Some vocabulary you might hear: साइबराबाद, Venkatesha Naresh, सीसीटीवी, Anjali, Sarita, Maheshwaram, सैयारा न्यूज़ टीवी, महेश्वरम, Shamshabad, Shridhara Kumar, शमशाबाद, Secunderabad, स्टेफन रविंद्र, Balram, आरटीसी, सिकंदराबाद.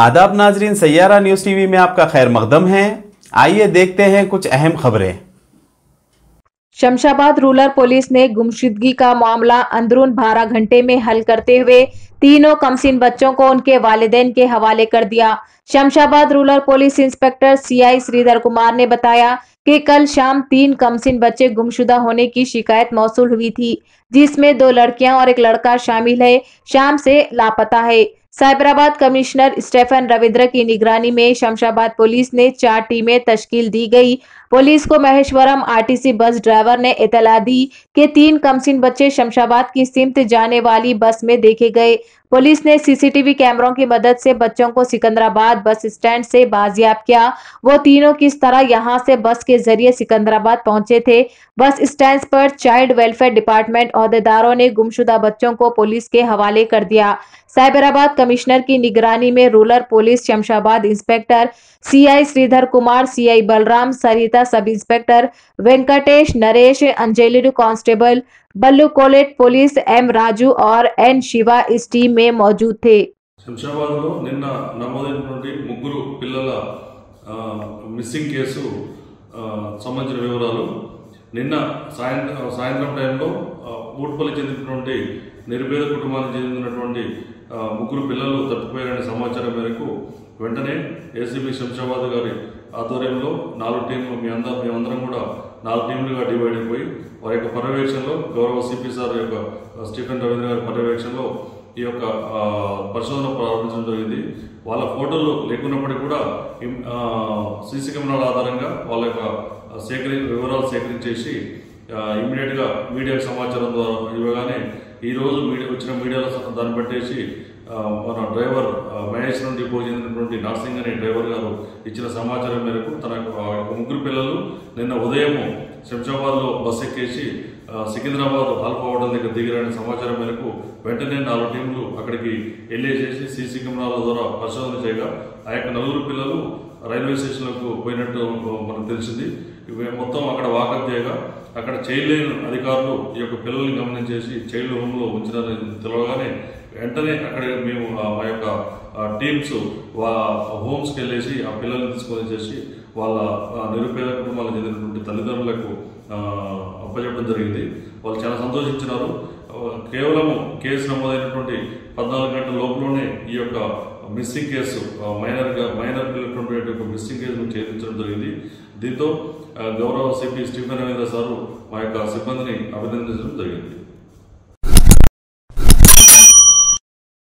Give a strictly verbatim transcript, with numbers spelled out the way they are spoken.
आदाब नाजरीन, सैयारा न्यूज़ टीवी में आपका खैर मकदम है। आइए देखते हैं कुछ अहम खबरें। शमशाबाद रूरल पुलिस ने गुमशुदगी का मामला अंदरून बारह घंटे में हल करते हुए तीनों कमसिन बच्चों को उनके वालिदैन के हवाले कर दिया। शमशाबाद rural police inspector CI Shridhar Kumar ने बताया कि कल शाम तीन कमसिन बच्चे गुमशुदा होने की शिकायत मौसूल हुई थी, जिसमें दो लड़कियां और एक लड़का शामिल है, शाम से लापता है। साइबराबाद कमिश्नर स्टेफन रविंद्र की निगरानी में शमशाबाद पुलिस ने चार टीमें तश्कील दी गई। पुलिस को महेश्वरम आरटीसी बस ड्राइवर ने इतला दी कि तीन कमसिन बच्चे शमशाबाद की सिमत जाने वाली बस में देखे गए। पुलिस ने सीसीटीवी कैमरों की मदद से बच्चों को सिकंदराबाद बस स्टैंड से बाजियाब किया। वो तीनों किस तरह यहां से बस के जरिए सिकंदराबाद पहुंचे थे। बस स्टैंड पर चाइल्ड वेलफेयर डिपार्टमेंट अहदेदारों ने गुमशुदा बच्चों को पुलिस के हवाले कर दिया। साइबराबाद कमिश्नर की निगरानी में rural police शमशाबाद inspector CI Shridhar Kumar, CI Balram, Sarita sub inspector, Venkatesh Naresh, Anjali constable, Ballu कोलेट पुलिस, एम राजू और एन शिवा इस टीम में मौजूद थे। शमशाबाद में నిన్న నమోదైనటువంటి ముగ్గురు పిల్లల మిస్సింగ్ కేసు సంబంధించిన వివరాలు నిన్న సాయంత్రం టైంలో ఊట్పల్లి చెందినటువంటి నిర్భేద కుటుంబానికి చెందినటువంటి ముగ్గురు పిల్లలు తప్పిపోయారనే సమాచారం మేరకు వెంటనే ఏసీబీ శంషాబాద్ గారి ఆధ్వర్యంలో నాలుగు టీంలు మీ అందరం మేమందరం కూడా నాలుగు టీంలుగా డివైడ్ అయిపోయి వారి యొక్క పర్యవేక్షణలో గౌరవ సిపి సార్ యొక్క స్టీఫెన్ రవీంద్ర గారి పర్యవేక్షణలో ఈ యొక్క పరిశోధన ప్రారంభించడం జరిగింది. వాళ్ళ ఫోటోలు లేకున్నప్పటికీ కూడా సీసీ కెమెరాల ఆధారంగా వాళ్ళ యొక్క సేకరి వివరాలు సేకరించేసి ఇమ్మీడియట్గా మీడియాకు సమాచారం ద్వారా ఇవ్వగానే ఈరోజు మీడియా వచ్చిన మీడియాలో దాన్ని పట్టేసి మన డ్రైవర్ మహేశ్వరం డిపో చెందినటువంటి నర్సింగ్ అనే డ్రైవర్ గారు ఇచ్చిన సమాచారం మేరకు తన ముగ్గురు పిల్లలు నిన్న ఉదయం శంషాబాద్లో బస్ ఎక్కేసి సికింద్రాబాద్ ఆల్ఫావాడ దగ్గర దిగిరాని సమాచారం మేరకు వెంటనే నాలుగు టీంలు అక్కడికి వెళ్ళేసేసి సీసీ కెమెరాల ద్వారా పరిశోధన చేయగా ఆ యొక్క నలుగురు పిల్లలు రైల్వే స్టేషన్లకు పోయినట్టు మనకు తెలిసింది. ఇవి మొత్తం అక్కడ వాకప్ చేయగా అక్కడ చైల్డ్ లైన్ అధికారులు ఈ యొక్క పిల్లల్ని గమనించేసి చైల్డ్ హోమ్లో ఉంచడానికి తెలవగానే వెంటనే అక్కడ మేము మా యొక్క టీమ్స్ వా హోమ్స్కి వెళ్ళేసి ఆ పిల్లల్ని తీసుకొని చేసి వాళ్ళ నిరుపేద కుటుంబాలకు చెందినటువంటి తల్లిదండ్రులకు అప్పచెప్పడం జరిగింది. వాళ్ళు చాలా సంతోషించినారు. కేవలము కేసు నమోదైనటువంటి పద్నాలుగు గంటల లోపలనే ఈ యొక్క మిస్సింగ్ కేసు మైనర్గా మైనర్ పిల్లటువంటి మిస్సింగ్ కేసును చేర్చడం జరిగింది. దీంతో గౌరవ సిపి స్టీఫెన్ రవీంద్ర సారు మా యొక్క సిబ్బందిని అభినందించడం జరిగింది.